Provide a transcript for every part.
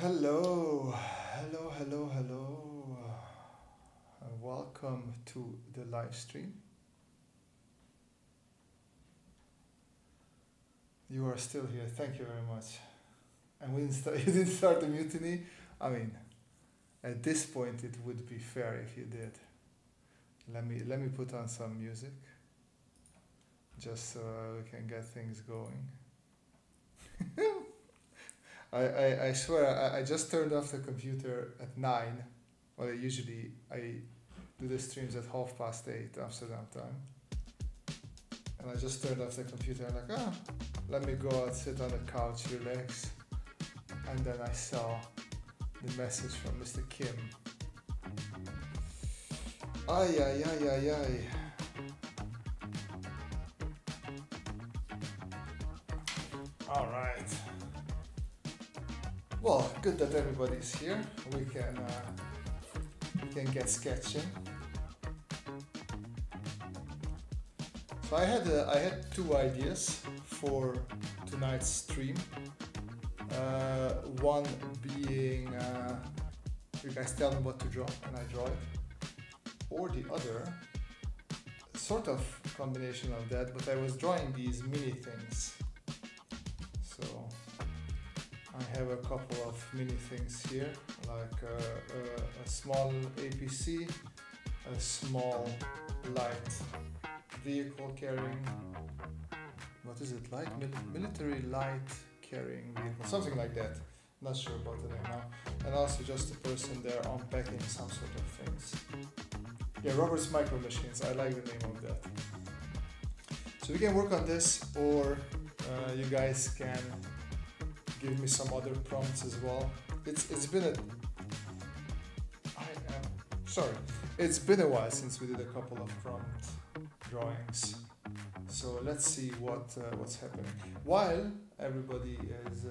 Hello, hello, hello, hello, and welcome to the live stream. You are still here, thank you very much. And we didn't start, you didn't start the mutiny. I mean, at this point it would be fair if you did. Let me put on some music, just so we can get things going. I swear, I just turned off the computer at 9. Well, usually I do the streams at 8:30 Amsterdam time. And I just turned off the computer and I'm like, ah, let me go out, sit on the couch, relax. And then I saw the message from Mr. Kim. Ay, ay, ay, ay, ay. All right. Well, good that everybody's here. We can get sketching. So I had two ideas for tonight's stream. One being you guys tell me what to draw and I draw it, or the other sort of combination of that. But I was drawing these mini things. So I have a couple of mini things here, like a small APC, a small light vehicle carrying, what is it like? Military light carrying vehicle, something like that. Not sure about the name now. And also just a person there unpacking some sort of things. Yeah, Robert's Micro Machines, I like the name of that. So we can work on this, or you guys can give me some other prompts as well. It's been a while since we did a couple of prompt drawings. So let's see what's happening. While everybody is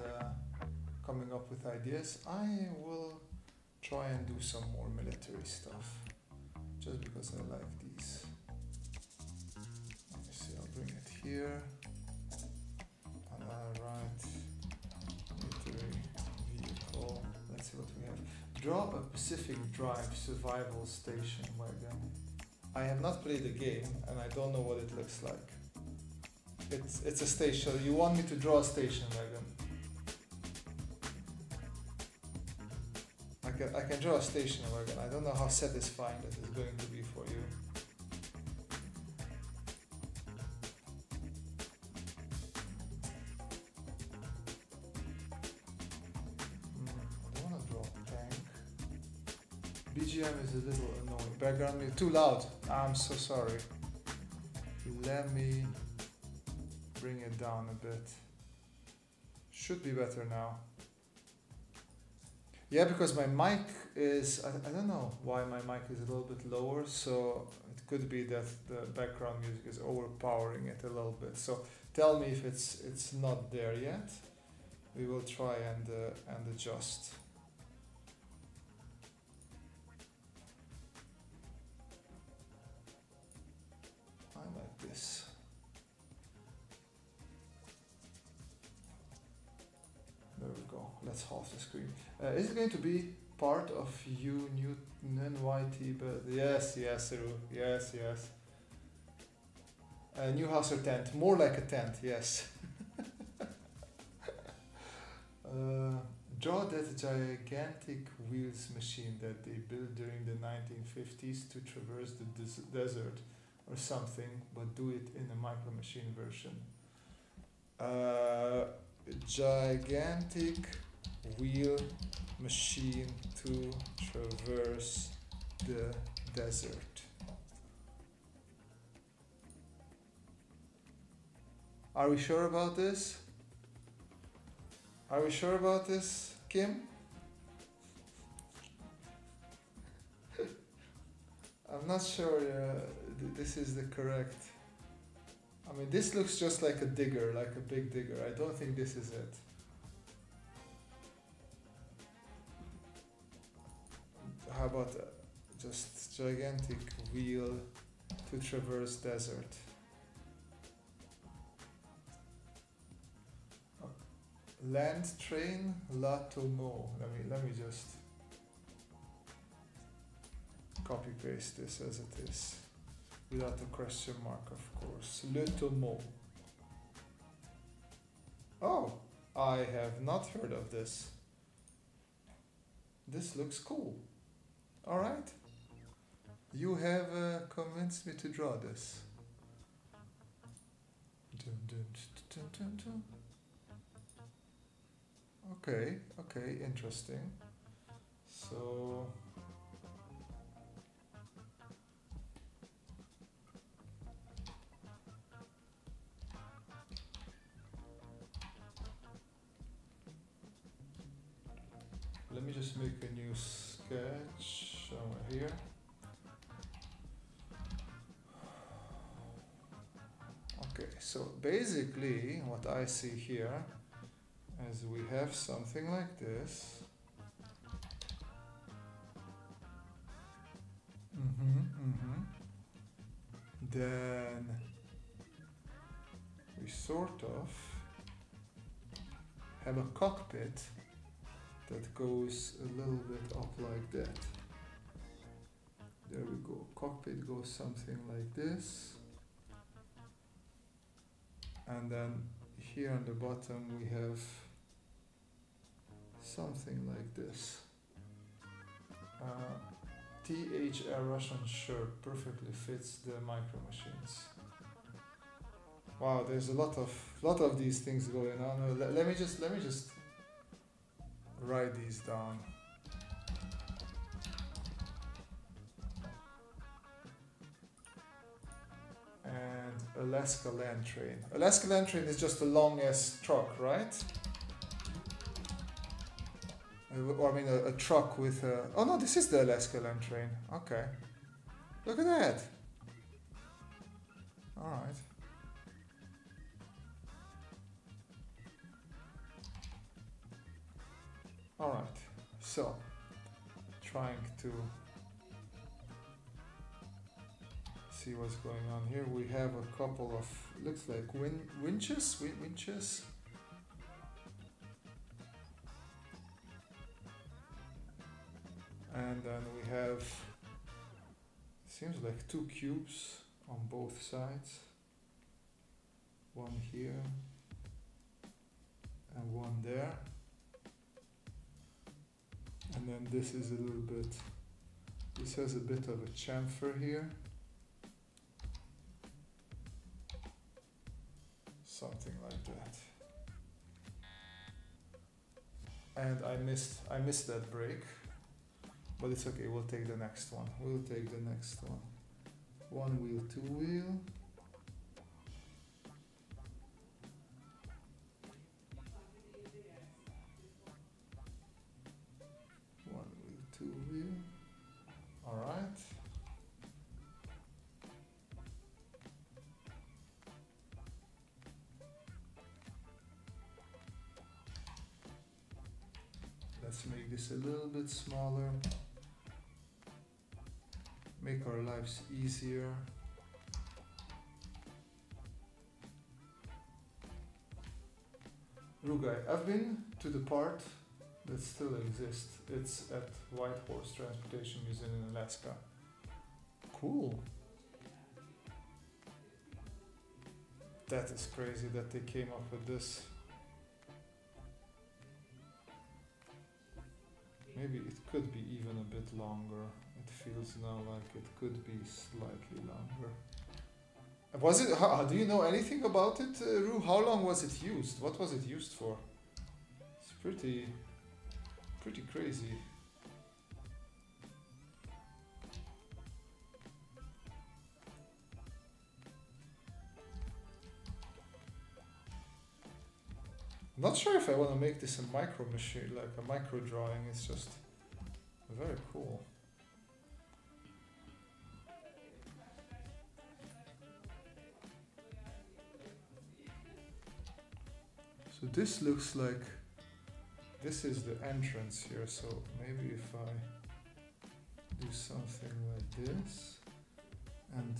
coming up with ideas, I will try and do some more military stuff, just because I like these. Let me see, I'll bring it here. Alright, military vehicle, let's see what we have. Draw a Pacific Drive survival station wagon. I have not played the game and I don't know what it looks like. It's a station, you want me to draw a station wagon. I can draw a station wagon, I don't know how satisfying that is going to be for you. BGM is a little annoying. Background music too loud. I'm so sorry. Let me bring it down a bit. Should be better now. Yeah, because my mic is, I don't know why my mic is a little bit lower, so it could be that the background music is overpowering it a little bit. So tell me if it's not there yet. We will try and adjust. Like this. There we go. Let's half the screen. Is it going to be part of you new NYT? But yes, yes, Saru. Yes, yes. New house or tent? More like a tent. Yes. Draw that gigantic wheels machine that they built during the 1950s to traverse the desert. Or something, but do it in a micro machine version. Gigantic wheel machine to traverse the desert. Are we sure about this? Are we sure about this, Kim? I'm not sure this is the correct. I mean, this looks just like a digger, like a big digger. I don't think this is it. How about just gigantic wheel to traverse desert? Land Train Le Tomoth. Let me just copy paste this as it is, without the question mark, of course. Le Tomoth. Oh, I have not heard of this. This looks cool. All right, you have convinced me to draw this. Okay, okay, interesting. So let me just make a new sketch somewhere here. Okay, so basically what I see here is we have something like this. Then we sort of have a cockpit that goes a little bit up like that. There we go. Cockpit goes something like this. And then here on the bottom we have something like this. THR Russian shirt perfectly fits the micro machines. Wow, there's a lot of these things going on. Let me just write these down. And Alaska Land Train. Alaska Land Train is just a long-ass truck, right? Or I mean a truck with a... Oh no, this is the Alaska Land Train. Okay. Look at that. Alright. Alright, so trying to see what's going on here. We have a couple of, looks like winches. And then we have, seems like two cubes on both sides. One here and one there. And then this is a little bit, this has a bit of a chamfer here. Something like that. And I missed that break. But it's okay, we'll take the next one. We'll take the next one. One wheel, two wheel. A little bit smaller, make our lives easier. Rugai, I've been to the part that still exists. It's at Whitehorse Transportation Museum in Alaska. Cool. That is crazy that they came up with this. Maybe it could be even a bit longer. It feels now like it could be slightly longer. Was it? How, do you know anything about it, Rue? How long was it used? What was it used for? It's pretty crazy. Not sure if I want to make this a micro machine, like a micro drawing. It's just very cool. So this looks like this is the entrance here. So maybe if I do something like this and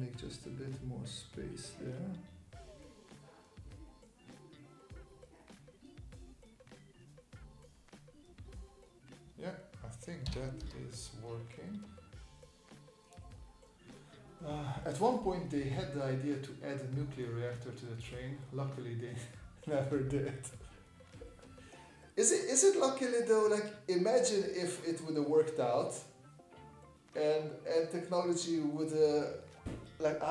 make just a bit more space there. think that is working. At one point they had the idea to add a nuclear reactor to the train. Luckily they never did. Is it luckily though? Like, imagine if it would have worked out and technology would like,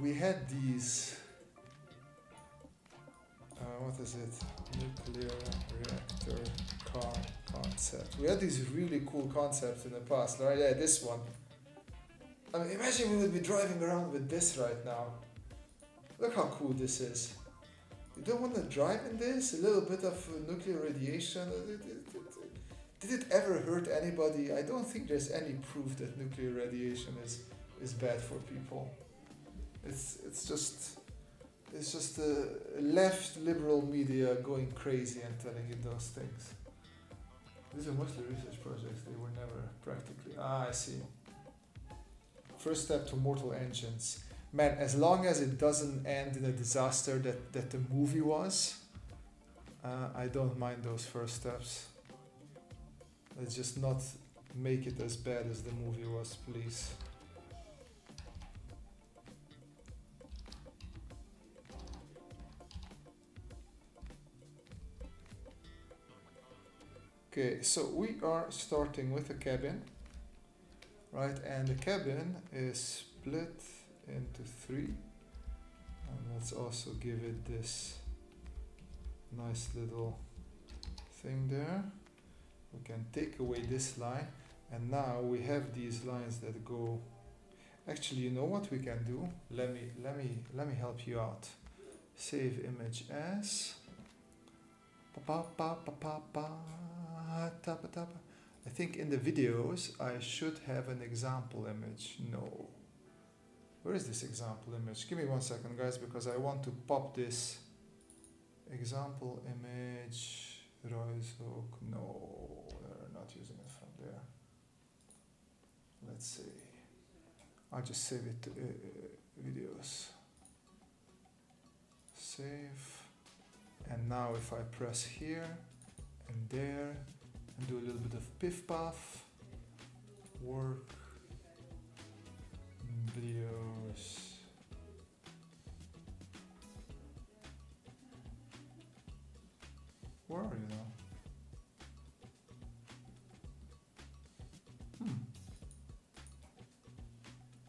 we had these what is it? Nuclear reactor car concept. We had these really cool concepts in the past, right? Yeah, this one. I mean, imagine we would be driving around with this right now. Look how cool this is. You don't want to drive in this? A little bit of nuclear radiation? Did it ever hurt anybody? I don't think there's any proof that nuclear radiation is bad for people. It's just the left liberal media going crazy and telling you those things. These are mostly research projects. They were never practically. I see. First step to Mortal Engines. Man, as long as it doesn't end in a disaster that the movie was, I don't mind those first steps. Let's just not make it as bad as the movie was, please. Okay, so we are starting with a cabin. Right, and the cabin is split into three, and let's also give it this nice little thing there. We can take away this line, and now we have these lines that go. Actually, you know what we can do? Let me help you out. Save image as. I think in the videos I should have an example image. No. Where is this example image? Give me 1 second, guys, because I want to pop this example image. No, we're not using it from there. Let's see. I'll just save it to videos. Save. And now if I press here and there, and do a little bit of piff puff work, videos. Where are you now?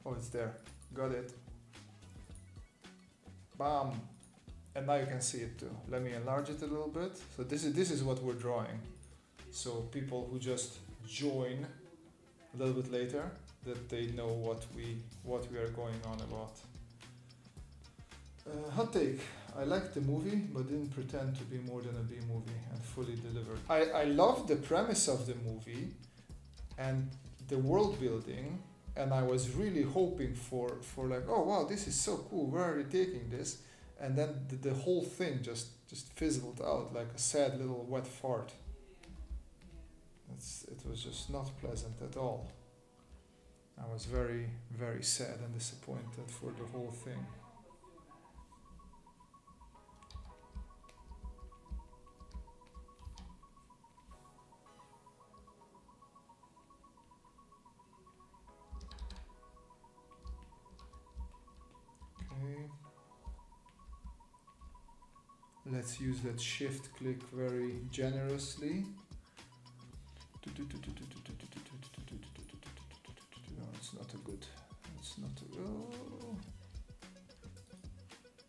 Oh, it's there. Got it. Bam. And now you can see it too. Let me enlarge it a little bit. So this is what we're drawing. So people who just join a little bit later, that they know what we are going on about. Hot take. I liked the movie, but didn't pretend to be more than a B movie and fully delivered. I loved the premise of the movie and the world building, and I was really hoping for like, oh wow, this is so cool, where are you taking this? And then the whole thing just fizzled out like a sad little wet fart. It was just not pleasant at all. I was very, very sad and disappointed for the whole thing. Okay. Let's use that shift click very generously. No, it's not a good. It's not a.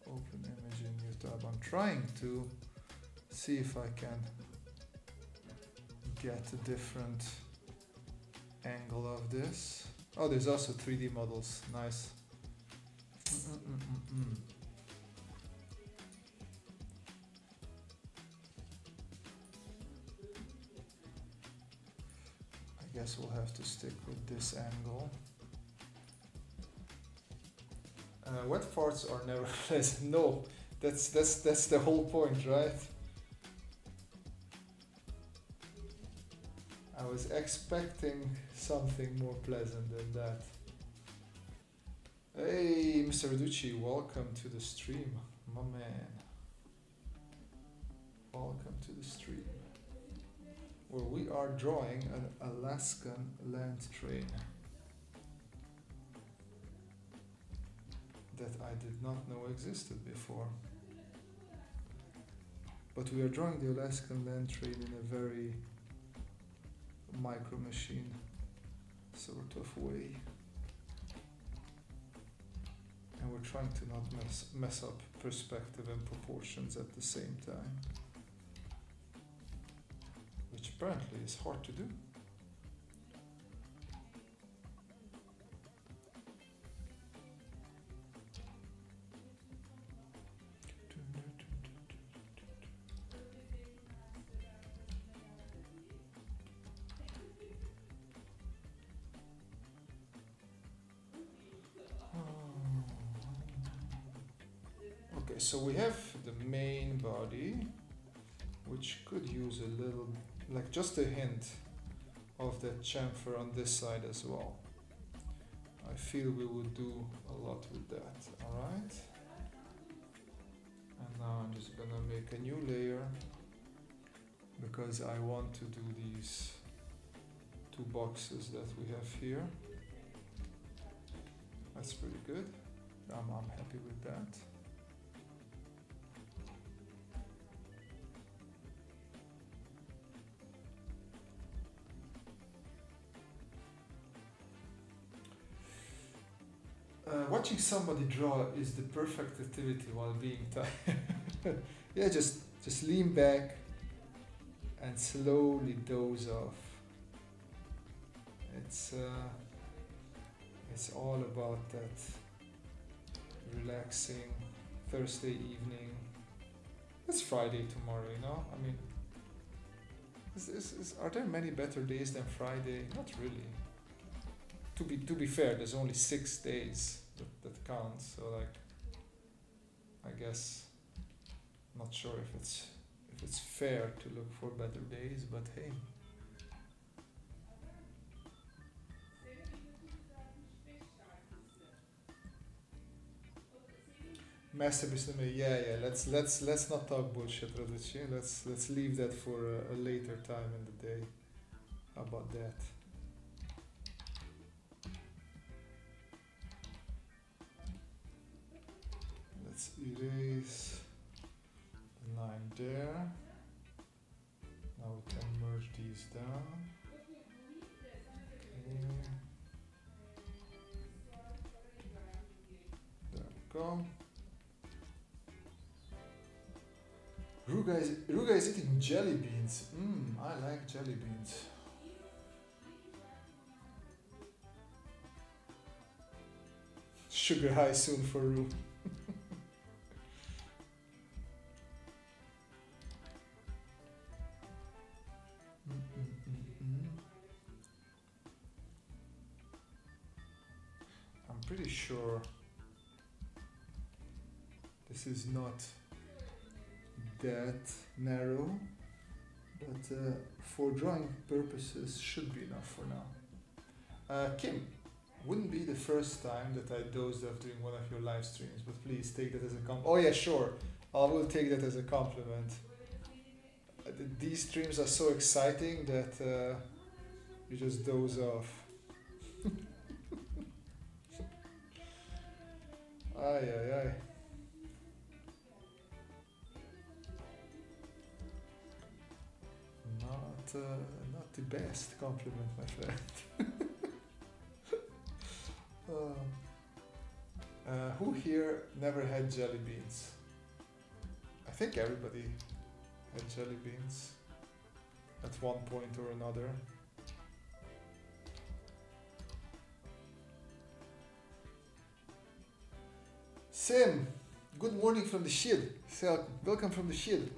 Open image in new tab. I'm trying to see if I can get a different angle of this. Oh, there's also 3D models. Nice. Guess we'll have to stick with this angle. Wet farts are never pleasant. No, that's the whole point, right? I was expecting something more pleasant than that. Hey, Mr. Reducci, welcome to the stream, my man. Welcome to the stream. where we are drawing an Alaskan land train that I did not know existed before. But we are drawing the Alaskan land train in a very micro machine sort of way. And we're trying to not mess up perspective and proportions at the same time, which apparently is hard to do. So we have the main body, which could use a little, like just a hint of that chamfer on this side as well. I feel we would do a lot with that. All right. And now I'm just gonna make a new layer because I want to do these two boxes that we have here. That's pretty good. I'm happy with that. Watching somebody draw is the perfect activity while being tired. Yeah, just lean back and slowly doze off. It's all about that relaxing Thursday evening. It's Friday tomorrow, you know. I mean, are there many better days than Friday? Not really. To be fair, there's only 6 days that counts, so like, I guess, not sure if it's fair to look for better days, but hey. Masterpiece, yeah, let's not talk bullshit, Raducci. Let's leave that for a later time in the day. How about that? Let's erase the line there. Now we can merge these down. Okay. There we go. Ruga is eating jelly beans. I like jelly beans. Sugar high soon for Ru. Pretty sure this is not that narrow, but for drawing purposes should be enough for now. Kim, wouldn't be the first time that I dozed off during one of your live streams, but please take that as a compliment. Oh yeah, sure, I will take that as a compliment. These streams are so exciting that you just doze off. Ay, ay, ay. Not the best compliment, my friend. Who here never had jelly beans? I think everybody had jelly beans at one point or another. Sam, good morning from the Shield. Welcome from the Shield.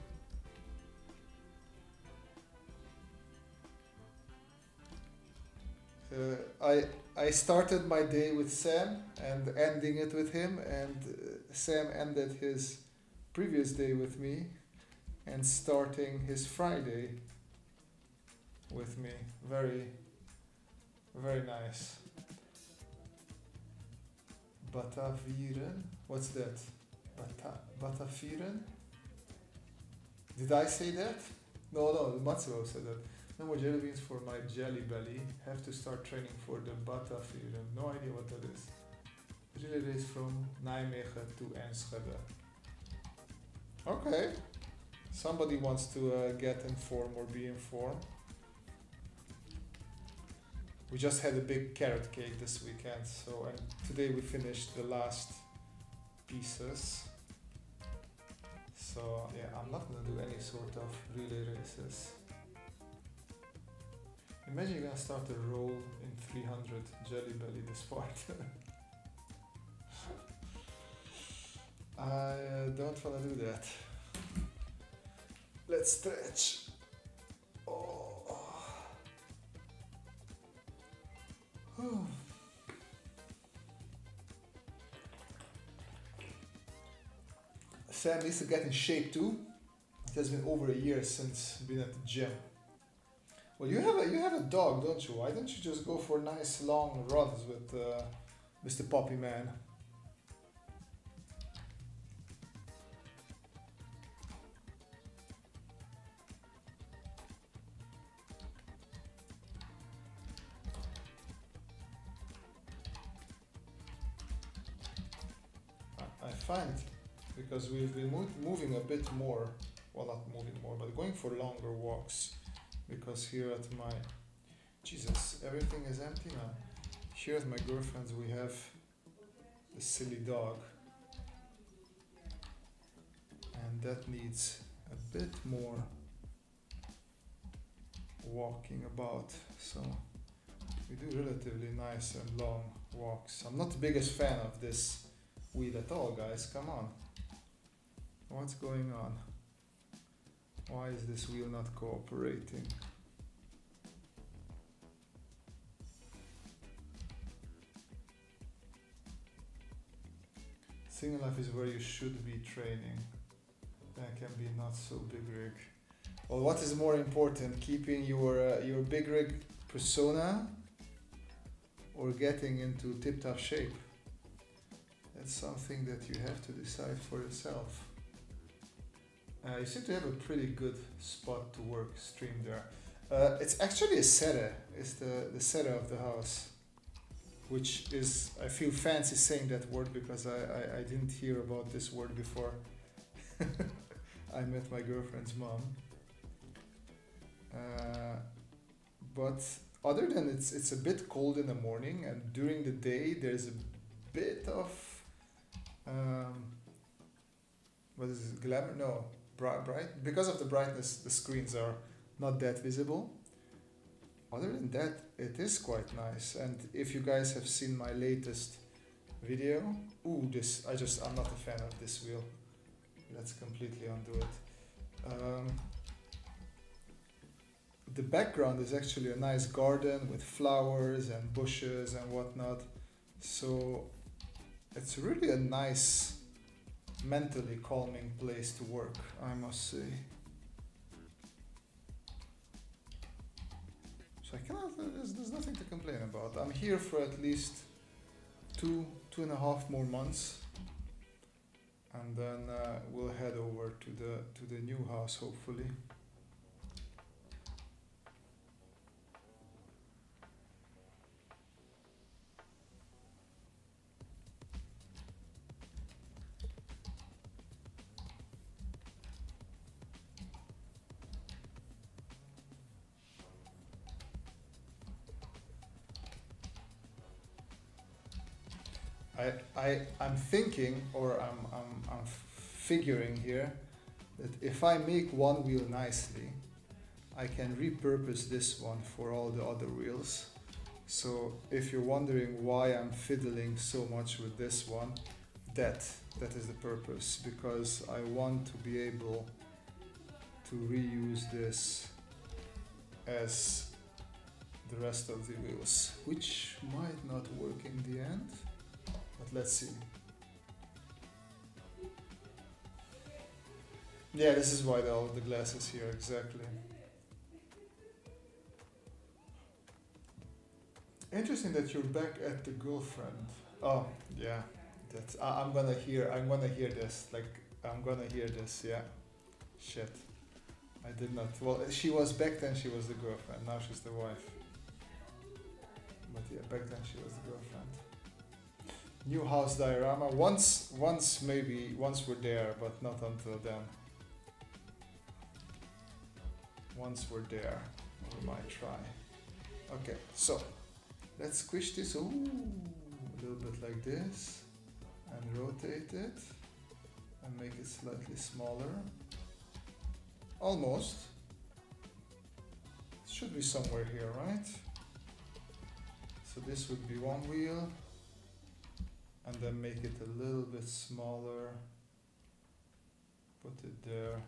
I started my day with Sam and ending it with him, and Sam ended his previous day with me and starting his Friday with me. Very, very nice. Bataviren? What's that? Bataviren? Did I say that? No, Matsuo said that. No more jelly beans for my jelly belly. Have to start training for the Batavieren. No idea what that is. Relay race from Nijmegen to Enschede. Okay. Somebody wants to get informed or be informed. We just had a big carrot cake this weekend, so and today we finished the last pieces. So yeah, I'm not gonna do any sort of relay races. Imagine you're gonna start a roll in 300 jelly belly this part. I don't wanna do that. Let's stretch. Oh. Oh. Sam needs to get in shape too. It has been over a year since been at the gym. Well, you have a dog, don't you? Why don't you just go for nice long runs with Mr. Poppy Man? I find, because we've been moving a bit more, well, not moving more, but going for longer walks, because here at my, Jesus, everything is empty now. Here at my girlfriend's we have the silly dog, and that needs a bit more walking about, so we do relatively nice and long walks. I'm not the biggest fan of this weed at all, guys, come on. What's going on? Why is this wheel not cooperating? Single life is where you should be training. That can be not so big rig. Well, what is more important, keeping your big rig persona or getting into tip-top shape? That's something that you have to decide for yourself. You seem to have a pretty good spot to work stream there. It's actually a serre. It's the serre of the house, which is, I feel fancy saying that word because I didn't hear about this word before I met my girlfriend's mom. But other than it's a bit cold in the morning, and during the day there's a bit of what is it, glamour? No. Bright, because of the brightness the screens are not that visible. Other than that, it is quite nice. And if you guys have seen my latest video, ooh, this, I'm not a fan of this wheel. Let's completely undo it. The background is actually a nice garden with flowers and bushes and whatnot, so it's really a nice mentally calming place to work, I must say. So I cannot, there's nothing to complain about. I'm here for at least two and a half more months, and then we'll head over to the new house, hopefully. I'm thinking, or I'm figuring here, that if I make one wheel nicely, I can repurpose this one for all the other wheels. So if you're wondering why I'm fiddling so much with this one, that is the purpose, because I want to be able to reuse this as the rest of the wheels, which might not work in the end. But let's see. Yeah, this is why all the glass is here, exactly. Interesting that you're back at the girlfriend. Oh yeah, that's. I'm gonna hear this. Yeah, shit. I did not. Well, she was back then. She was the girlfriend. Now she's the wife. But yeah, back then she was the girlfriend. New house diorama. Once we're there, but not until then. Once we're there, we might try. Okay, so let's squish this a little bit like this, and rotate it, and make it slightly smaller. Almost. It should be somewhere here, right? So this would be one wheel, and then make it a little bit smaller. Put it there.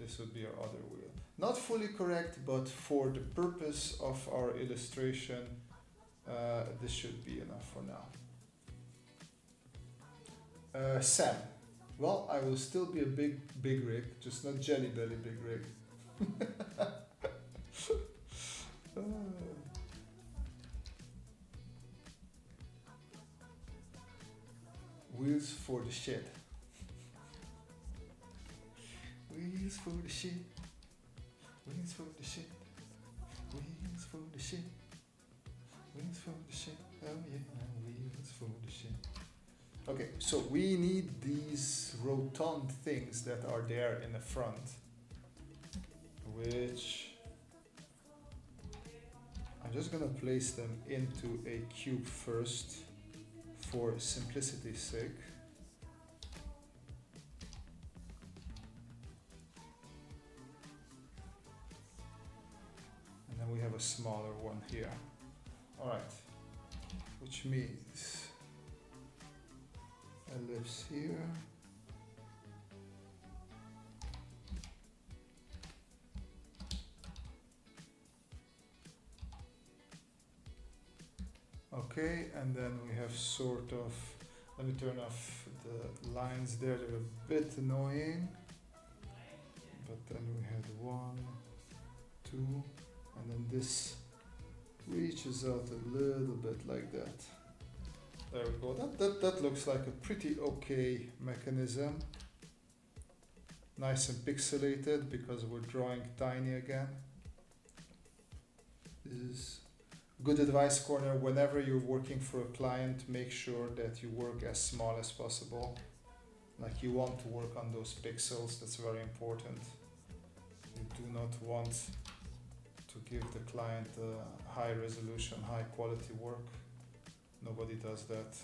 This would be our other wheel. Not fully correct, but for the purpose of our illustration, this should be enough for now. Sam. Well, I will still be a big rig, just not Jelly Belly big rig. Wheels for the shed. Wheels for the shed. Wheels for the shed. Wheels for the shed. Wheels for the shed. Oh yeah, wheels for the shed. Okay, so we need these rotund things that are there in the front, which I'm just gonna place them into a cube first for simplicity's sake. And then we have a smaller one here. All right, which means ellipse here, okay, and then we have sort of, let me turn off the lines there, they're a bit annoying, but then we had 1, 2, and then this reaches out a little bit like that. There we go. That looks like a pretty okay mechanism. Nice and pixelated because we're drawing tiny again. This is good advice corner. Whenever you're working for a client, make sure that you work as small as possible. Like you want to work on those pixels. That's very important. You do not want to give the client a high resolution, high quality work. Nobody does that.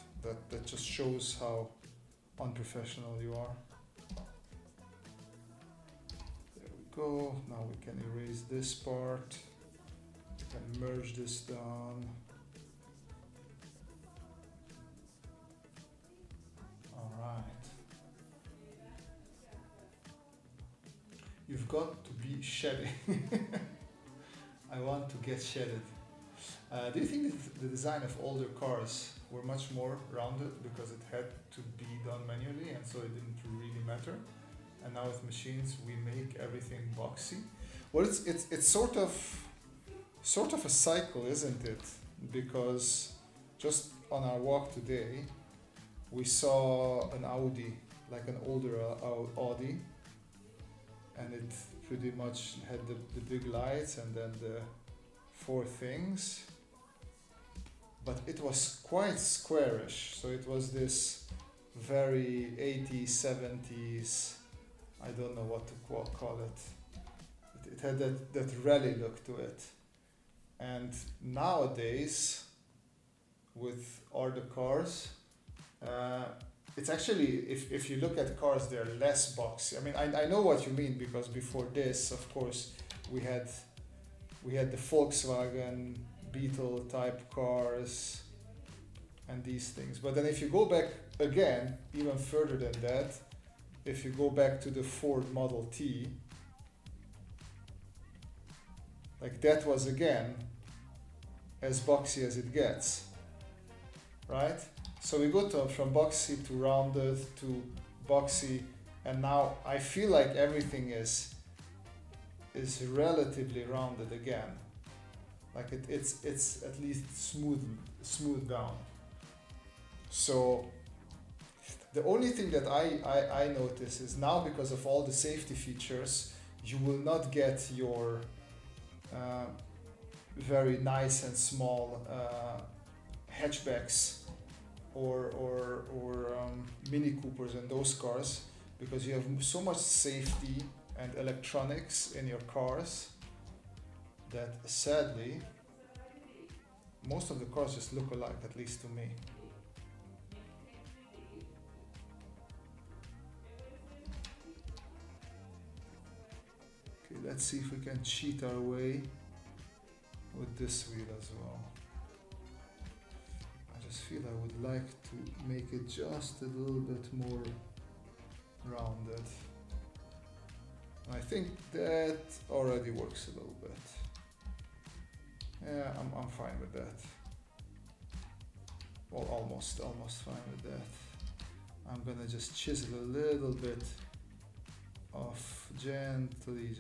That just shows how unprofessional you are. There we go. Now we can erase this part. We can merge this down. All right. You've got to be shedding. I want to get shedded. Do you think that the design of older cars were much more rounded because it had to be done manually and so it didn't really matter? And now with machines we make everything boxy. Well, it's sort of a cycle, isn't it? Because just on our walk today we saw an Audi, like an older Audi, and it pretty much had the big lights and then the four things, but it was quite squarish, so it was this very 80s, 70s, I don't know what to call it. It had that rally look to it. And nowadays, with all the cars, it's actually, if you look at cars, they're less boxy. I mean, I know what you mean, because before this, of course, we had the Volkswagen Beetle type cars and these things. But then if you go back again, even further than that, if you go back to the Ford Model T, like that was again as boxy as it gets, right? So we go from boxy to rounded to boxy, and now I feel like everything is relatively rounded again, like it's at least smooth down. So the only thing that I notice is now, because of all the safety features, you will not get your very nice and small hatchbacks or Mini Coopers and those cars, because you have so much safety and electronics in your cars that sadly most of the cars just look alike, at least to me. Okay, let's see if we can cheat our way with this wheel as well. I just feel I would like to make it just a little bit more rounded. I think that already works a little bit. Yeah, I'm fine with that. Well, almost fine with that. I'm gonna just chisel a little bit off, gently.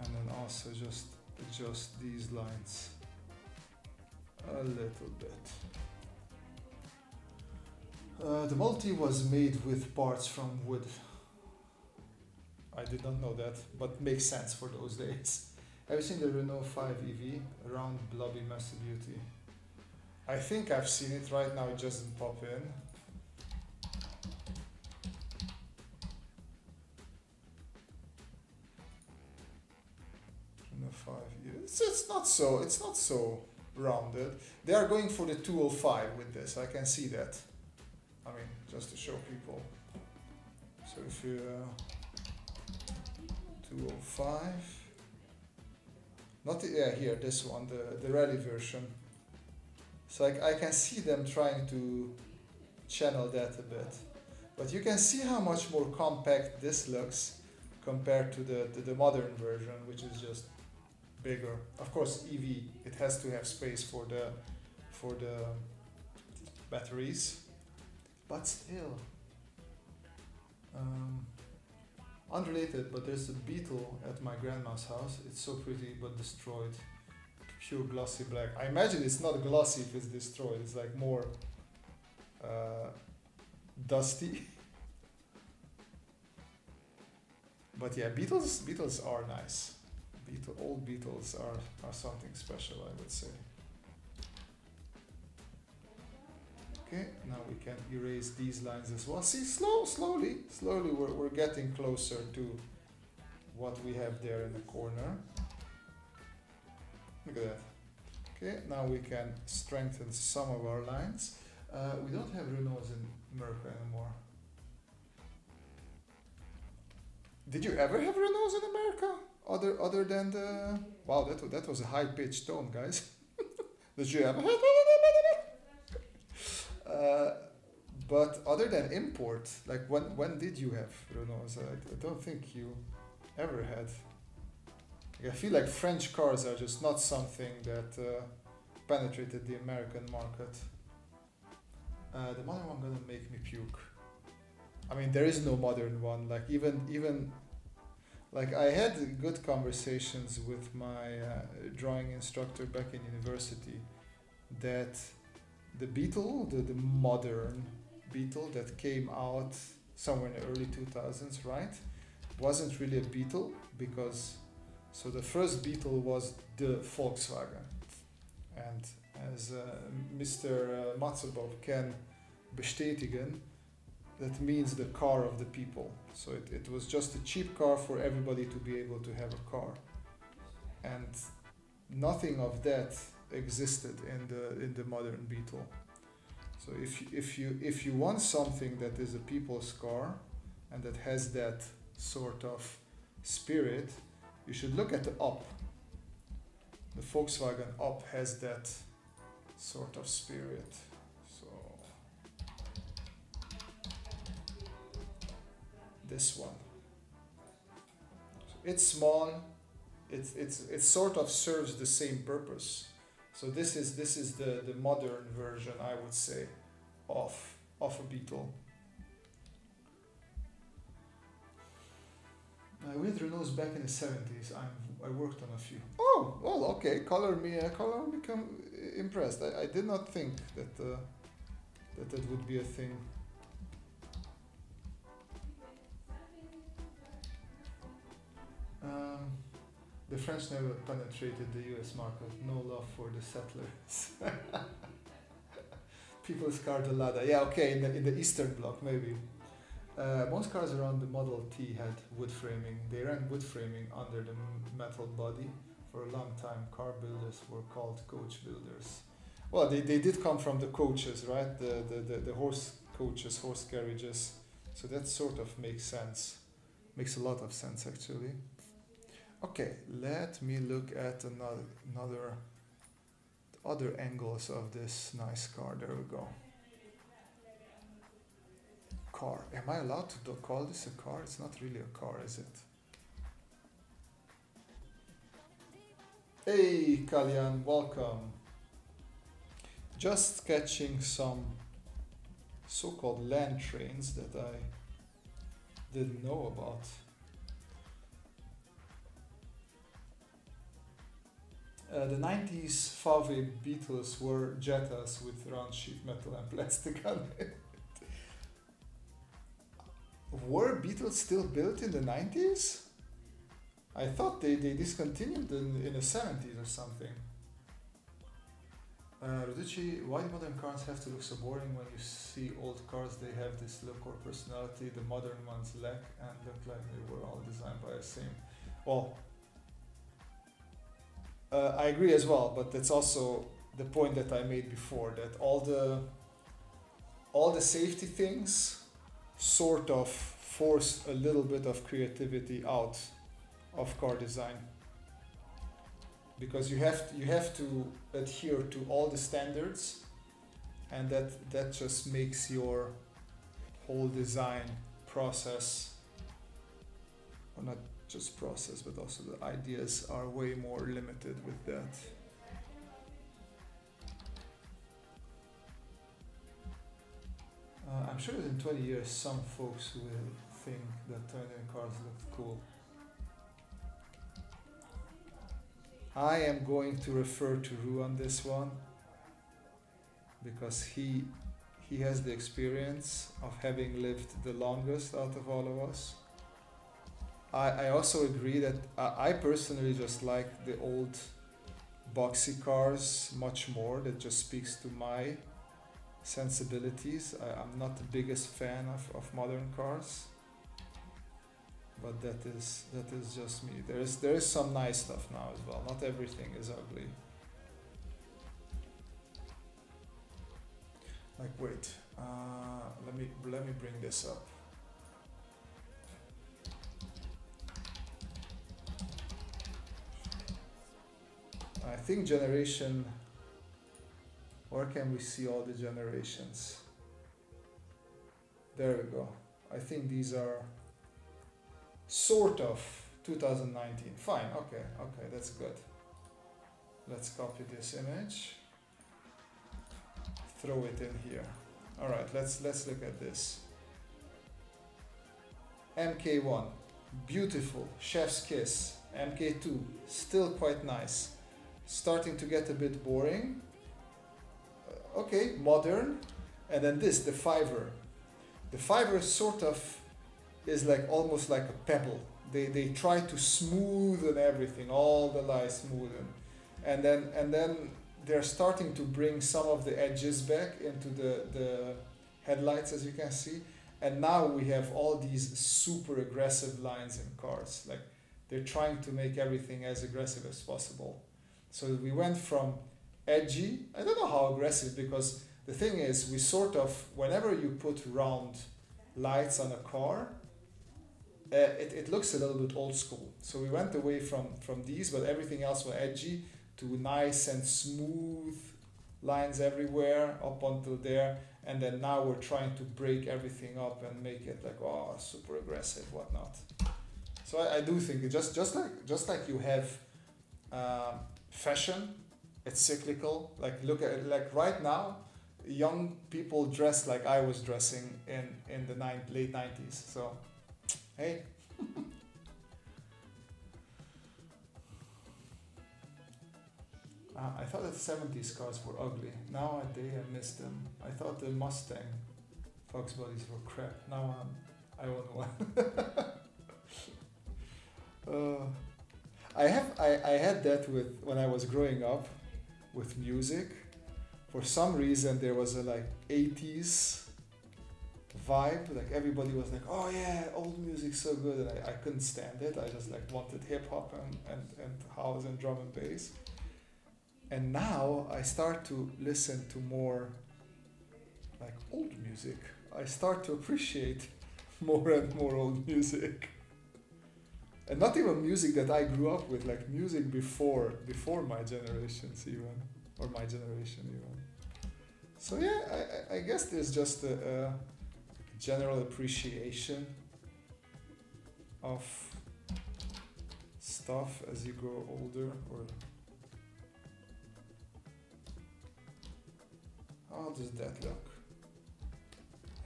And then also just adjust these lines a little bit. The multi was made with parts from wood. I did not know that, but makes sense for those days. Have you seen the Renault 5 EV? Round, blobby, massive beauty. I think I've seen it right now, it doesn't pop in. Renault 5 EV. It's not so rounded. They are going for the 205 with this, I can see that. I mean, just to show people. So if you 205, not the, yeah, here, this one, the rally version. So I can see them trying to channel that a bit, but you can see how much more compact this looks compared to the modern version, which is just bigger. Of course, EV, it has to have space for the batteries. But still, unrelated, but there's a Beetle at my grandma's house. It's so pretty, but destroyed, pure glossy black. I imagine it's not glossy if it's destroyed, it's like more dusty. But yeah, Beetles are nice. Old Beetles are something special, I would say. Okay, now we can erase these lines as well. See, slowly we're getting closer to what we have there in the corner. Look at that. Okay, now we can strengthen some of our lines. We don't have Renaults in America anymore. Did you ever have Renaults in America? Other than the... Wow, that was a high-pitched tone, guys. Did you ever have... but other than import, like when did you have Renaults? I don't think you ever had. Like, I feel like French cars are just not something that penetrated the American market. The modern one gonna make me puke. I mean, there is no modern one. Like even like I had good conversations with my drawing instructor back in university that. The Beetle, the modern Beetle that came out somewhere in the early 2000s, right? Wasn't really a Beetle because, so the first Beetle was the Volkswagen. And as Mr. Matsubob can bestätigen, that means the car of the people. So it was just a cheap car for everybody to be able to have a car. And nothing of that existed in the modern Beetle. So if you want something that is a people's car and that has that sort of spirit, you should look at the Up. The Volkswagen Up has that sort of spirit. So this one, so it's small. It sort of serves the same purpose. So this is the modern version, I would say, of a Beetle. With Renaults back in the 70s, I'm I worked on a few. Oh, well, okay. Color me impressed. I did not think that that would be a thing. The French never penetrated the US market. No love for the settlers. People scarred a lot. Yeah, okay, in the Eastern Bloc, maybe. Most cars around the Model T had wood framing. They ran wood framing under the metal body for a long time. Car builders were called coach builders. Well, they did come from the coaches, right? The horse coaches, horse carriages. So that sort of makes sense. Makes a lot of sense, actually. Okay, let me look at other angles of this nice car. There we go. Car. Am I allowed to call this a car? It's not really a car, is it? Hey, Kalyan, welcome. Just sketching some so-called land trains that I didn't know about. The 90s VW Beetles were Jettas with round sheet metal and plastic on it. Were Beetles still built in the 90s? I thought they discontinued in the 70s or something. Roducci, why do modern cars have to look so boring? When you see old cars, they have this look or personality the modern ones lack and look like they were all designed by the same. Well, I agree as well, but that's also the point that I made before, that all the safety things sort of force a little bit of creativity out of car design, because you have to adhere to all the standards, and that just makes your whole design process, or not just process, but also the ideas are way more limited with that. I'm sure that in 20 years some folks will think that turn-in cars look cool. I am going to refer to Rue on this one, because he has the experience of having lived the longest out of all of us. I also agree that I personally just like the old boxy cars much more. That just speaks to my sensibilities. I'm not the biggest fan of modern cars, but that is just me. There is some nice stuff now as well. Not everything is ugly. Like, wait, let me bring this up. I think generation, or can we see all the generations? There we go. I think these are sort of 2019. Fine, okay, that's good. Let's copy this image, throw it in here. All right, let's look at this. MK1, beautiful, chef's kiss. MK2, still quite nice. Starting to get a bit boring. Okay, modern. And then this, the Fiver. The Fiver sort of is like almost like a pebble. They try to smoothen everything, all the lines smoothen. And then they're starting to bring some of the edges back into the headlights, as you can see. And now we have all these super aggressive lines in cars. Like, they're trying to make everything as aggressive as possible. So we went from edgy, I don't know how aggressive, because the thing is, we sort of, whenever you put round lights on a car, it looks a little bit old school. So we went away from these, but everything else was edgy, to nice and smooth lines everywhere up until there. And then now we're trying to break everything up and make it like, oh, super aggressive, whatnot. So I do think, just like you have fashion, it's cyclical. Like, look at, like, right now young people dress like I was dressing in the late 90s. So hey. I thought that 70s cars were ugly. Nowadays I miss them. I thought the Mustang Fox bodies were crap. Now I own one. I had that with when I was growing up with music. For some reason there was a like 80s vibe. Like everybody was like, oh yeah, old music's so good, and I couldn't stand it. I just like wanted hip hop and house and drum and bass. And now I start to listen to more like old music. I start to appreciate more and more old music. And not even music that I grew up with, like music before my generations even, or my generation even. So yeah, I guess there's just a general appreciation of stuff as you grow older. Or how does that look?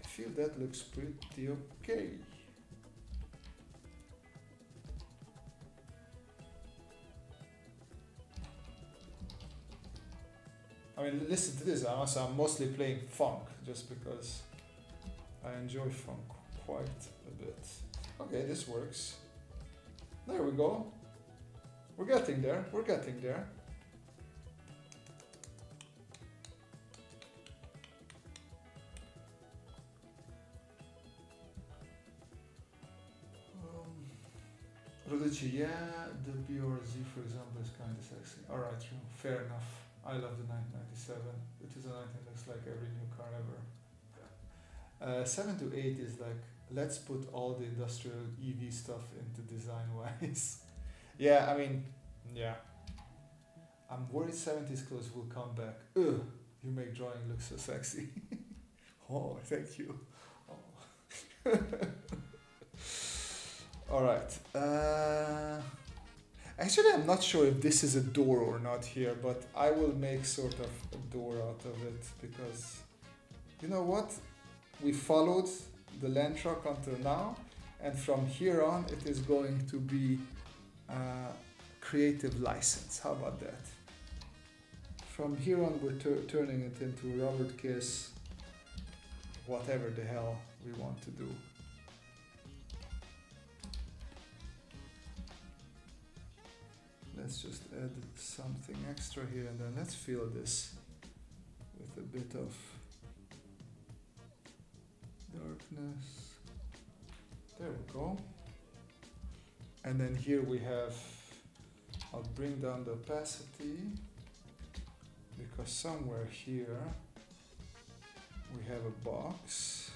I feel that looks pretty okay. I mean, listen to this. Also, I'm mostly playing funk just because I enjoy funk quite a bit. Okay, this works. There we go. We're getting there. We're getting there. Roducci, yeah, the BRZ for example is kind of sexy. Alright, fair enough. I love the 997. It is a 19 looks like every new car ever. 7 to 8 is like, let's put all the industrial EV stuff into design-wise. Yeah, I mean, yeah. I'm worried 70s clothes will come back. Ugh, you make drawing look so sexy. Oh, thank you. Oh. Alright, actually I'm not sure if this is a door or not here, but I will make sort of a door out of it, because you know what? We followed the land truck until now, and from here on it is going to be creative license. How about that? From here on we're turning it into Robert Kiss, whatever the hell we want to do. Let's just add something extra here, and then let's fill this with a bit of darkness. There we go. And then here we have, I'll bring down the opacity, because somewhere here we have a box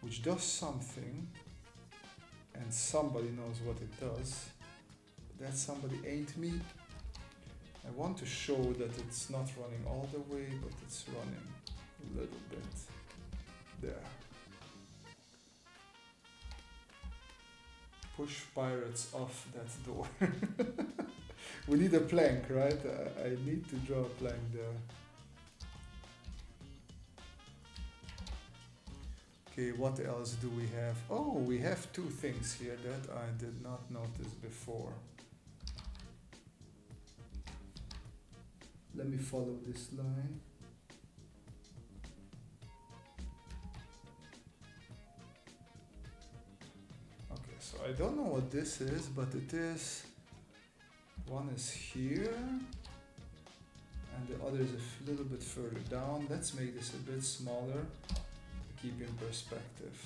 which does something, and somebody knows what it does. That somebody ain't me. I want to show that it's not running all the way, but it's running a little bit. There. Push pirates off that door. We need a plank, right? I need to draw a plank there. Okay, what else do we have? Oh, we have two things here that I did not notice before. Let me follow this line. Okay, so I don't know what this is, but it is... One is here, and the other is a little bit further down. Let's make this a bit smaller to keep in perspective.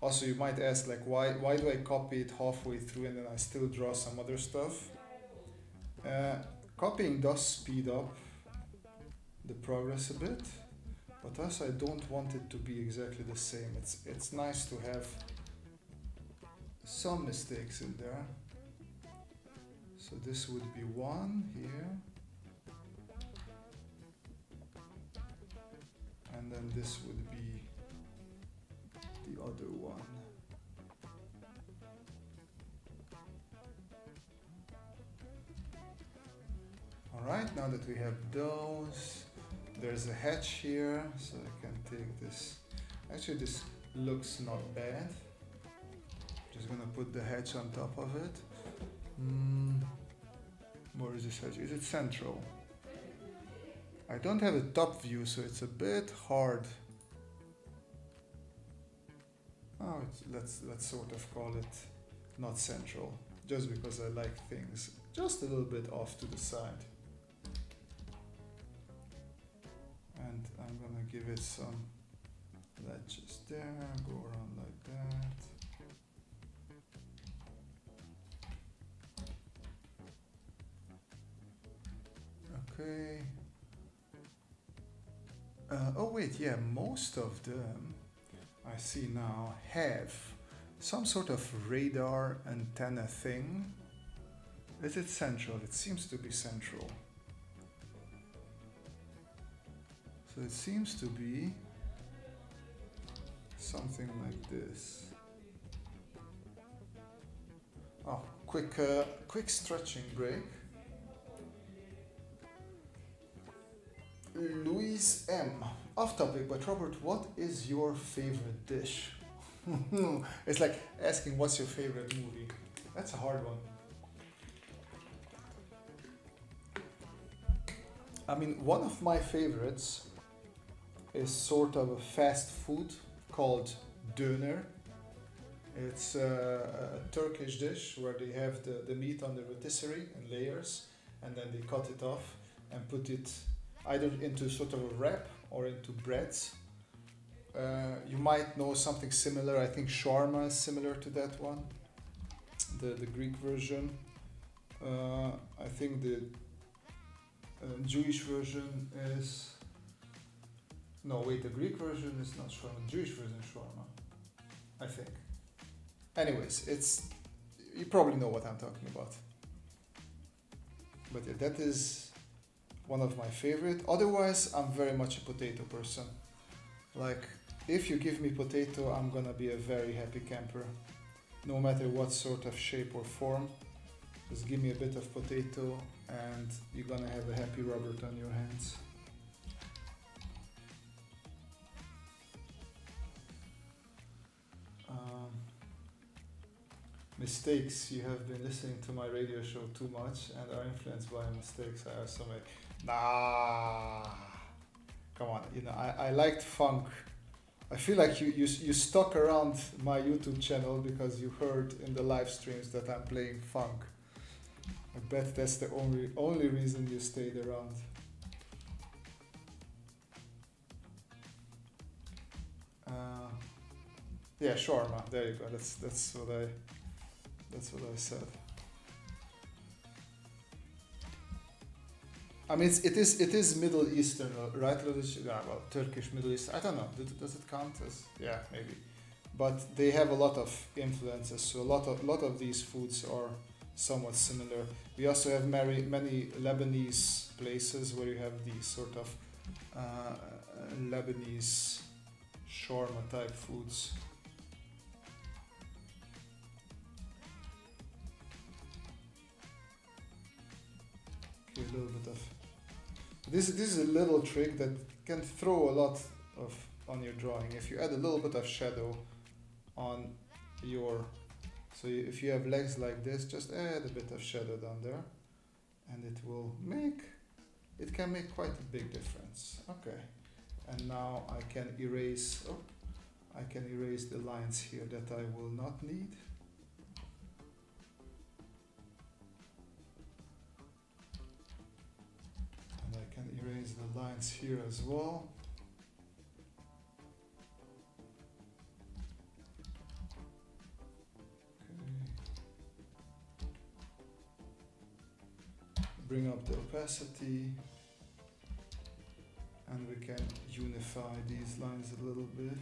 Also, you might ask, like, why do I copy it halfway through and then I still draw some other stuff? Copying does speed up the progress a bit, but as I don't want it to be exactly the same, it's nice to have some mistakes in there. So this would be one here, and then this would be the other one. All right, now that we have those, there's a hatch here, so I can take this. Actually, this looks not bad. Just gonna put the hatch on top of it. Where is this hatch? Is it central? I don't have a top view, so it's a bit hard. Oh, let's sort of call it not central, just because I like things just a little bit off to the side. And I'm gonna give it some latches there, go around like that. Okay. Oh wait, yeah, most of them I see now have some sort of radar antenna thing. Is it central? It seems to be central. So it seems to be something like this. Oh, quick stretching break. Louise M. Off topic, but Robert, what is your favorite dish? It's like asking what's your favorite movie. That's a hard one. I mean, one of my favorites is sort of a fast food called döner. It's a Turkish dish where they have the meat on the rotisserie in layers, and then they cut it off and put it either into sort of a wrap or into breads. You might know something similar. I think shawarma is similar to that one, the Greek version. I think the Jewish version is... No, wait, the Greek version is not shawarma, Jewish version is shawarma, I think. Anyways, it's... You probably know what I'm talking about. But yeah, that is one of my favorite. Otherwise, I'm very much a potato person. Like, if you give me potato, I'm gonna be a very happy camper. No matter what sort of shape or form, just give me a bit of potato and you're gonna have a happy Robert on your hands. Mistakes. You have been listening to my radio show too much and are influenced by mistakes I also make. Nah, come on, you know, I liked funk. I feel like you stuck around my YouTube channel because you heard in the live streams that I'm playing funk. I bet that's the only reason you stayed around. Yeah, shawarma, there you go. That's what I said. I mean, it is Middle Eastern, right? Well, Turkish, Middle East. I don't know. Does it count as? Yeah, maybe. But they have a lot of influences, so a lot of these foods are somewhat similar. We also have many Lebanese places where you have these sort of Lebanese shawarma type foods. A little bit of this is a little trick that can throw a lot of on your drawing. If you add a little bit of shadow on your, so if you have legs like this, just add a bit of shadow down there and it will make, it can make quite a big difference. Okay, and now I can erase, oh, I can erase the lines here that I will not need. I can erase the lines here as well. Okay. Bring up the opacity and we can unify these lines a little bit.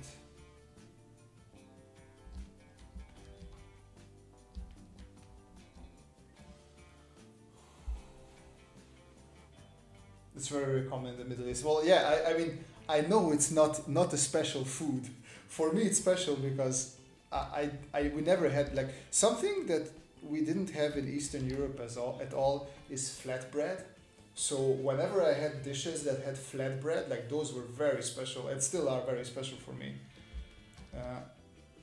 It's very, very common in the Middle East. Well, yeah, I mean, I know it's not a special food. For me, it's special because we never had, like, something that we didn't have in Eastern Europe at all is flatbread. So whenever I had dishes that had flatbread, like, those were very special and still are very special for me.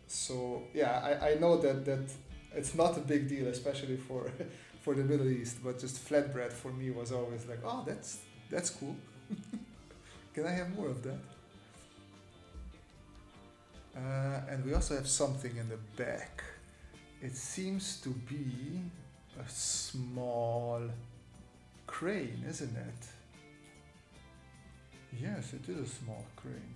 So yeah, I know that it's not a big deal, especially for for the Middle East, but just flatbread for me was always like, oh, that's cool. Can I have more of that? And we also have something in the back. It seems to be a small crane, isn't it? Yes, it is a small crane.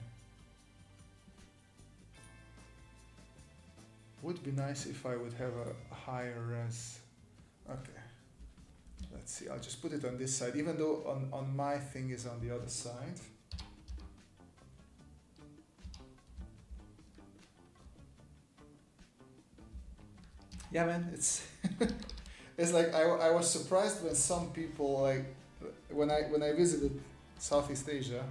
Would be nice if I would have a higher res. Okay, let's see, I'll just put it on this side, even though on my thing is on the other side. Yeah, man, it's it's like I was surprised when some people, like when I visited Southeast Asia,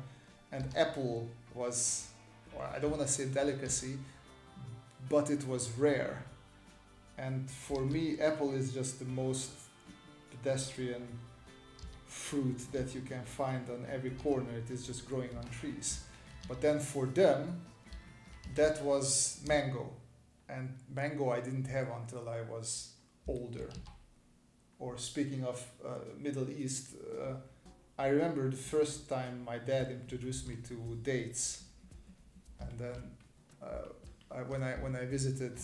and apple was, or I don't want to say delicacy, but it was rare. And for me, apple is just the most pedestrian fruit that you can find on every corner. It is just growing on trees. But then for them, that was mango. And mango I didn't have until I was older. Or speaking of Middle East, I remember the first time my dad introduced me to dates. And then when I visited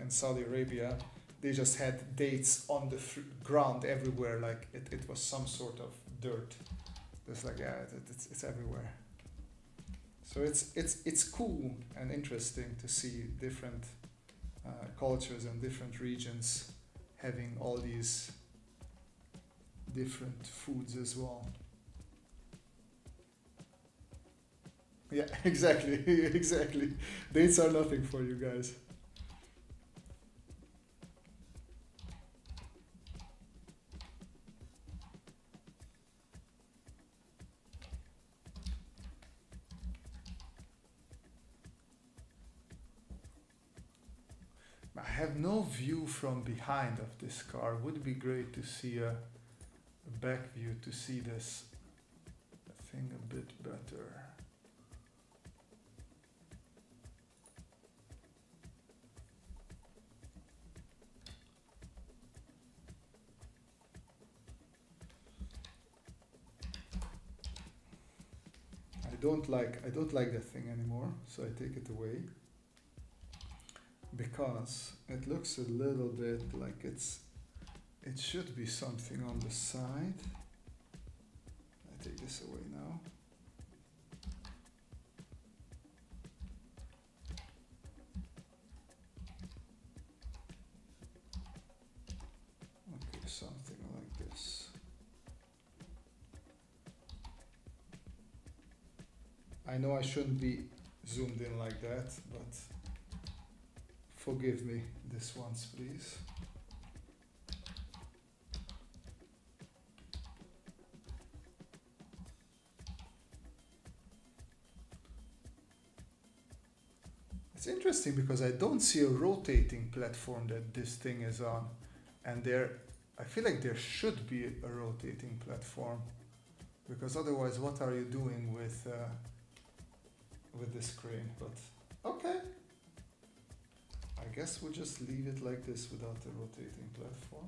in Saudi Arabia, they just had dates on the ground everywhere, like it was some sort of dirt. It's like, yeah, it's everywhere. So it's cool and interesting to see different cultures and different regions having all these different foods as well. Yeah, exactly, exactly. Dates are nothing for you guys. I have no view from behind of this car. Would be great to see a back view to see this thing a bit better. I don't like that thing anymore, so I take it away because it looks a little bit like it should be something on the side. I take this away now. Okay, something like this. I know I shouldn't be zoomed in like that, but forgive me this once, please. It's interesting because I don't see a rotating platform that this thing is on, and I feel like there should be a rotating platform, because otherwise what are you doing with this crane? But okay, I guess we'll just leave it like this without the rotating platform.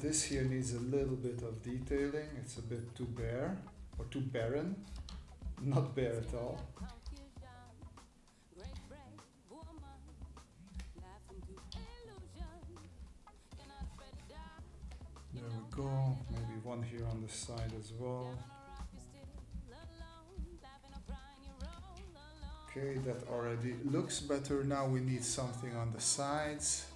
This here needs a little bit of detailing. It's a bit too bare, or too barren. Not bare at all. There we go. Maybe one here on the side as well. Okay, that already looks better. Now we need something on the sides.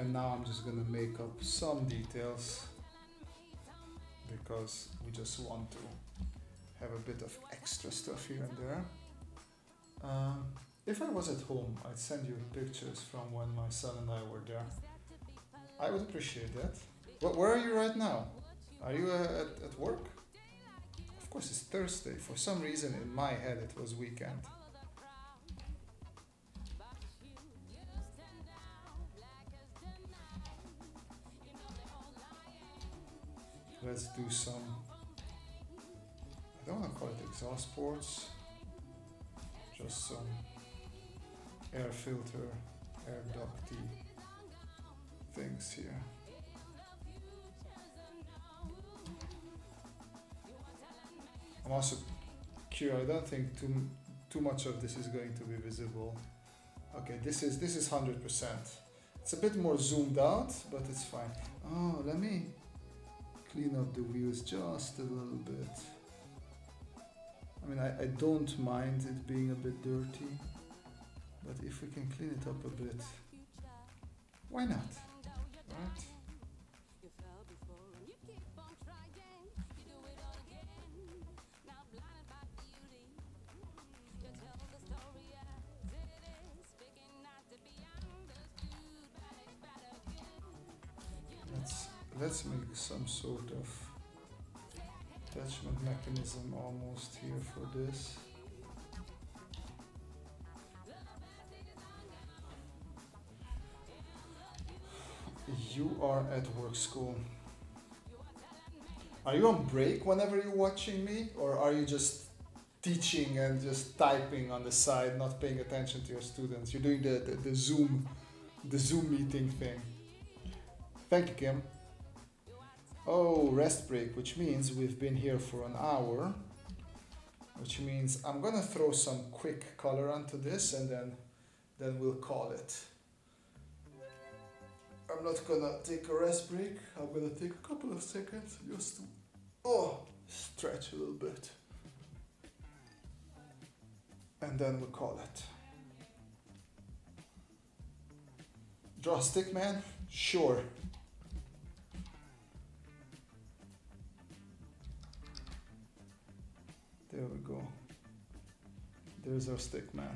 And now I'm just gonna make up some details because we just want to have a bit of extra stuff here and there. If I was at home, I'd send you pictures from when my son and I were there. I would appreciate that. Where are you right now? Are you at work? Of course it's Thursday. For some reason in my head it was weekend. Let's do some, I don't want to call it exhaust ports, just some air filter, air ducty things here. I'm also curious, I don't think too much of this is going to be visible. Okay, this is 100%. It's a bit more zoomed out, but it's fine. Oh, let me clean up the wheels just a little bit. I mean, I don't mind it being a bit dirty, but if we can clean it up a bit, why not, right? Let's make some sort of attachment mechanism almost here for this. You are at work school. Are you on break whenever you're watching me? Or are you just teaching and just typing on the side, not paying attention to your students? You're doing the Zoom meeting thing. Thank you, Kim. Oh, rest break, which means we've been here for an hour, which means I'm gonna throw some quick color onto this and then we'll call it. I'm not gonna take a rest break. I'm gonna take a couple of seconds just to stretch a little bit. And then we'll call it. Draw a stick man? Sure. There we go. There's our stick man.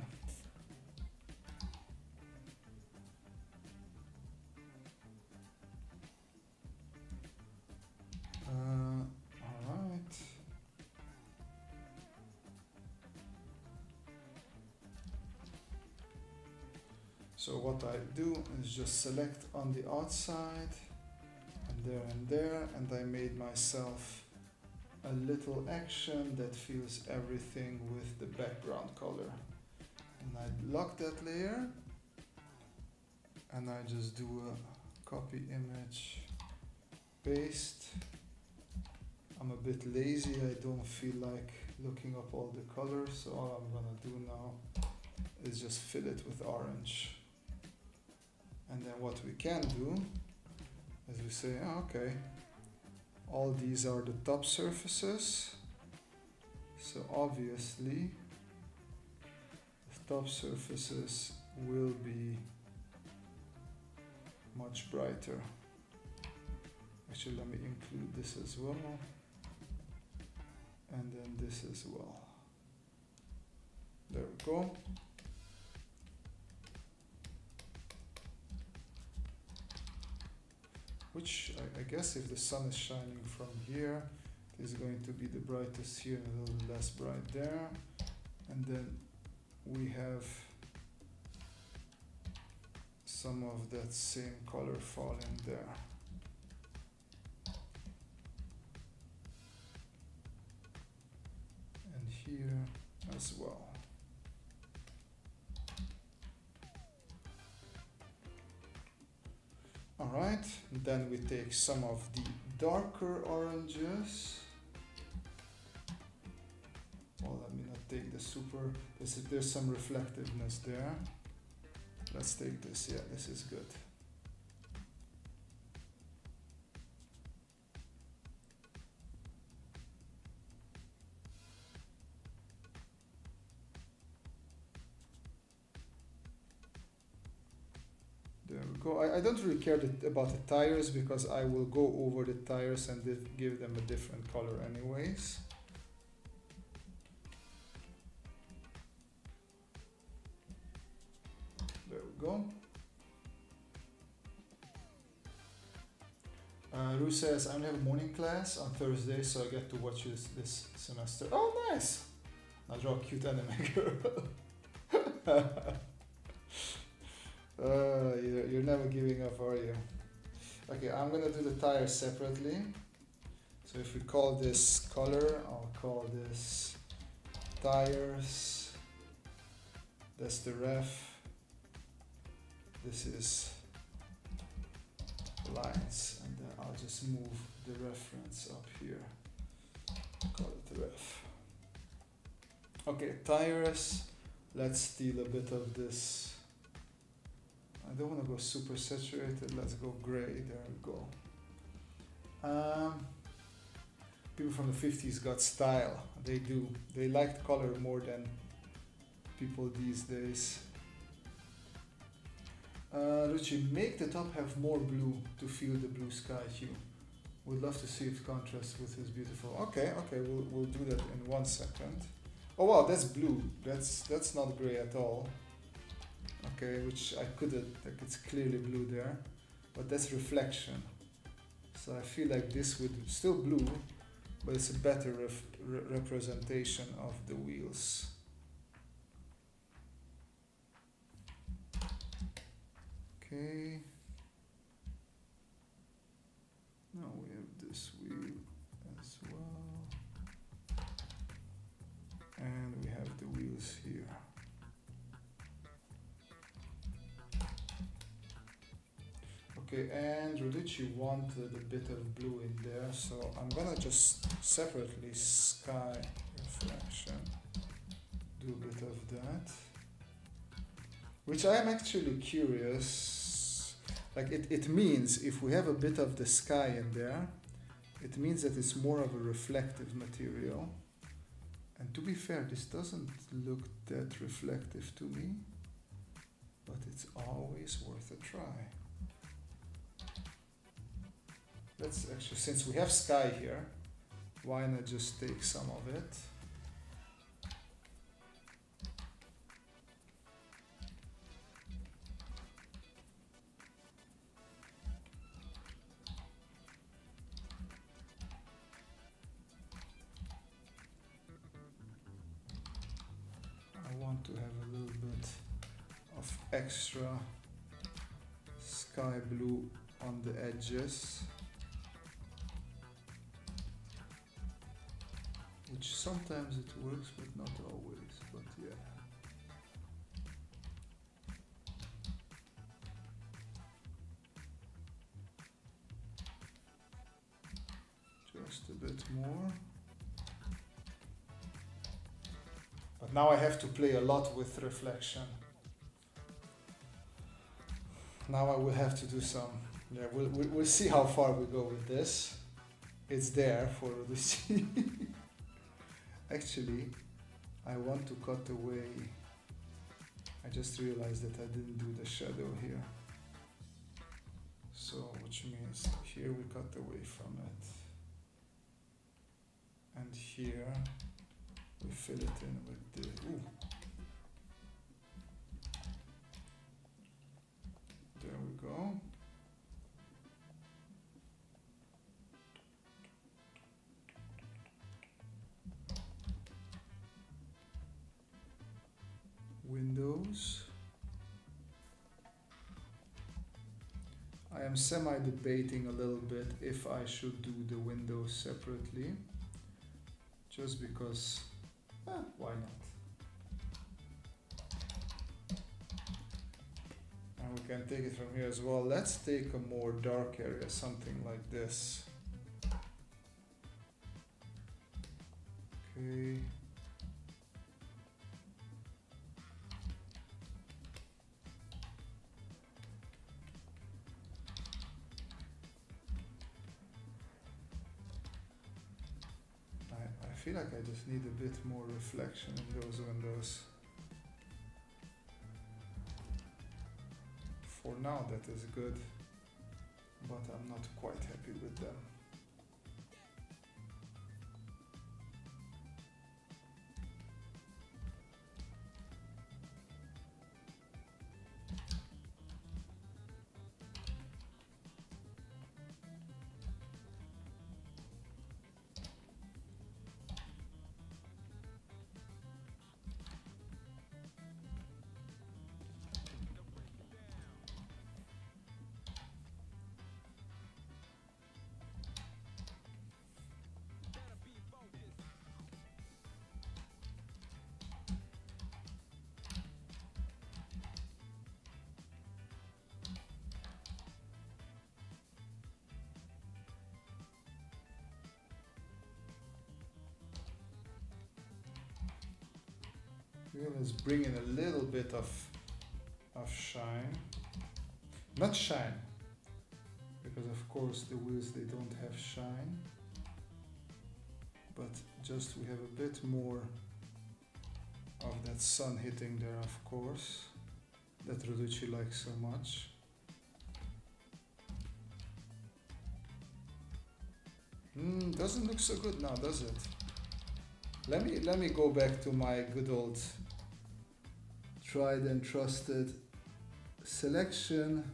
All right. So what I do is just select on the outside and there, and I made myself a little action that fills everything with the background color. And I lock that layer and I just do a copy image paste. I'm a bit lazy, I don't feel like looking up all the colors, so all I'm gonna do now is just fill it with orange. And then what we can do is we say, okay, all these are the top surfaces, so obviously the top surfaces will be much brighter. Actually, let me include this as well, and then this as well. There we go. Which I guess if the sun is shining from here, it is going to be the brightest here and a little less bright there. And then we have some of that same color falling there. And here as well. Alright, then we take some of the darker oranges. Well, let me not take the super, there's some reflectiveness there. Let's take this, yeah, this is good. There we go. I don't really care about the tires because I will go over the tires and give them a different color anyways. There we go. Rue says, I only have a morning class on Thursday, so I get to watch this semester. Oh, nice! I'll draw a cute anime girl. You're never giving up, are you? Okay, I'm gonna do the tires separately. So if we call this color, I'll call this tires. That's the ref. This is lines, and then I'll just move the reference up here. Call it ref. Okay, tires. Let's steal a bit of this. I don't want to go super saturated. Let's go gray. There we go. People from the 50s got style. They do. They liked color more than people these days. Ruchi, make the top have more blue to feel the blue sky hue. Would love to see it contrast with his beautiful. Okay, okay, we'll do that in 1 second. Oh wow, that's blue. That's not gray at all. Okay, which I couldn't, like it's clearly blue there, but that's reflection. So I feel like this would still blue, but it's a better representation of the wheels. Okay. Now we have this wheel as well. And we have the wheels here. Okay, and Rodici wanted a bit of blue in there, so I'm gonna just separately sky reflection, do a bit of that, which I am actually curious, like it means if we have a bit of the sky in there, it means that it's more of a reflective material, and to be fair, this doesn't look that reflective to me, but it's always worth a try. Let's actually, since we have sky here, why not just take some of it? I want to have a little bit of extra sky blue on the edges, which sometimes it works, but not always, but yeah. Just a bit more. But now I have to play a lot with reflection. Now I will have to do some, yeah, we'll see how far we go with this. It's there for the sea. Actually, I want to cut away. I just realized that I didn't do the shadow here. So, which means here we cut away from it. And here we fill it in with the, ooh. There we go. Windows. I am semi-debating a little bit if I should do the windows separately, just because, why not? And we can take it from here as well. Let's take a more dark area, something like this. Okay. I feel like I just need a bit more reflection in those windows. For now that is good, but I'm not quite happy with them. Let's bring in a little bit of shine. Not shine, because of course the wheels, they don't have shine, but just we have a bit more of that sun hitting there, of course, that Roducci likes so much. Doesn't look so good now, does it? Let me go back to my good old tried and trusted selection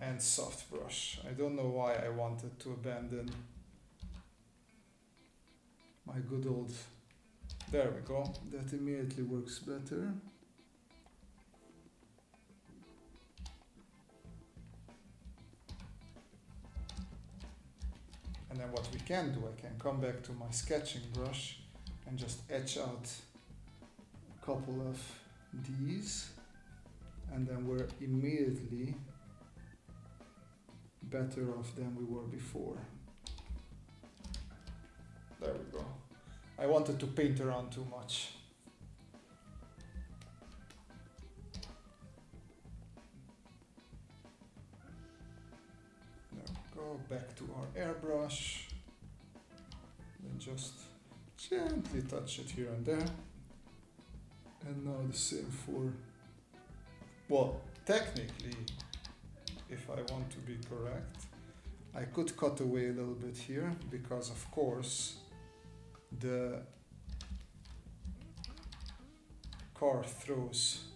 and soft brush. I don't know why I wanted to abandon my good old, there we go, that immediately works better. And then what we can do, I can come back to my sketching brush and just etch out a couple of these, and then we're immediately better off than we were before. There we go. I wanted to paint around too much. There we go, back to our airbrush, then just gently touch it here and there. And now the same for, well, technically, if I want to be correct, I could cut away a little bit here, because of course the car throws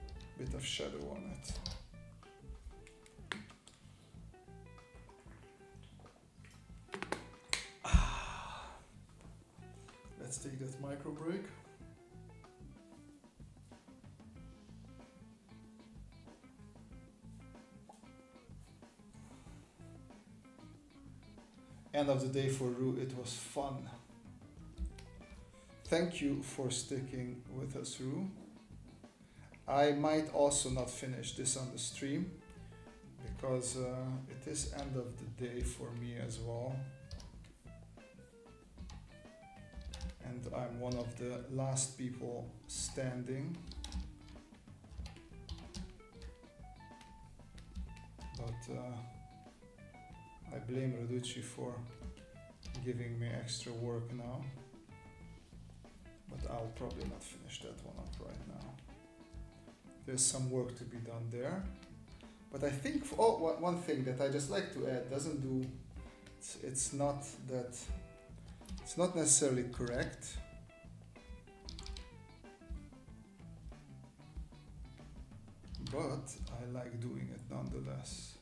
a bit of shadow on it. Let's take that micro break. End of the day for Rue, it was fun. Thank you for sticking with us, Rue. I might also not finish this on the stream, because it is end of the day for me as well. And I'm one of the last people standing. But I blame Roducci for giving me extra work now, but I'll probably not finish that one up right now. There's some work to be done there, but I think, oh, one thing that I just like to add, doesn't do, it's not that, it's not necessarily correct. But I like doing it nonetheless.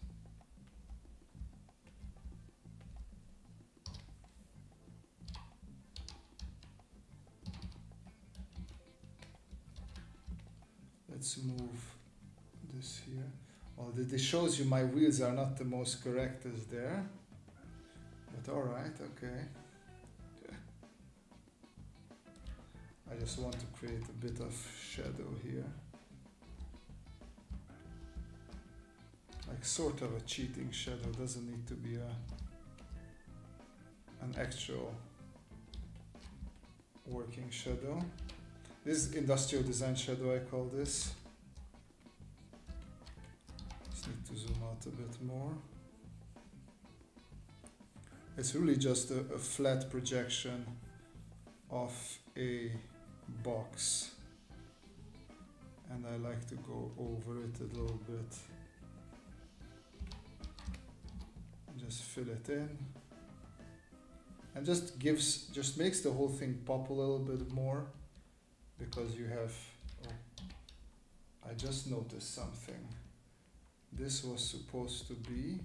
Let's move this here. Well, this shows you my wheels are not the most correct as there, but all right, okay. I just want to create a bit of shadow here, like sort of a cheating shadow. Doesn't need to be an actual working shadow. This is industrial design shadow, I call this. Just need to zoom out a bit more. It's really just a flat projection of a box. And I like to go over it a little bit. just fill it in, and just makes the whole thing pop a little bit more, because you have, oh, I just noticed something. This was supposed to be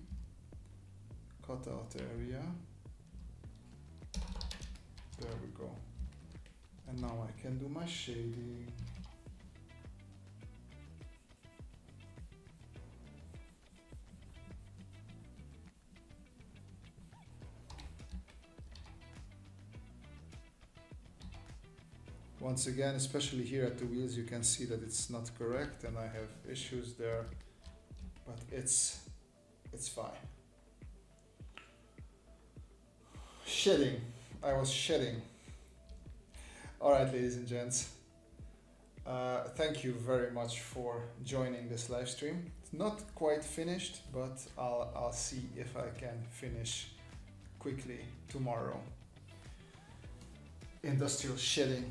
cutout area. There we go. And now I can do my shading. Once again, especially here at the wheels, you can see that it's not correct and I have issues there, but it's fine. Shedding. I was shedding. All right, ladies and gents, thank you very much for joining this live stream. It's not quite finished, but I'll see if I can finish quickly tomorrow. Industrial shedding.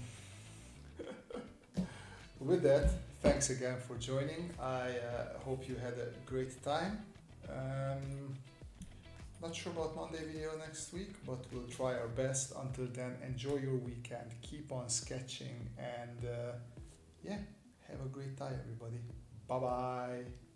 With that, thanks again for joining. I hope you had a great time. Not sure about Monday video next week, but we'll try our best. Until then, enjoy your weekend, keep on sketching, and yeah, have a great time, everybody. Bye bye.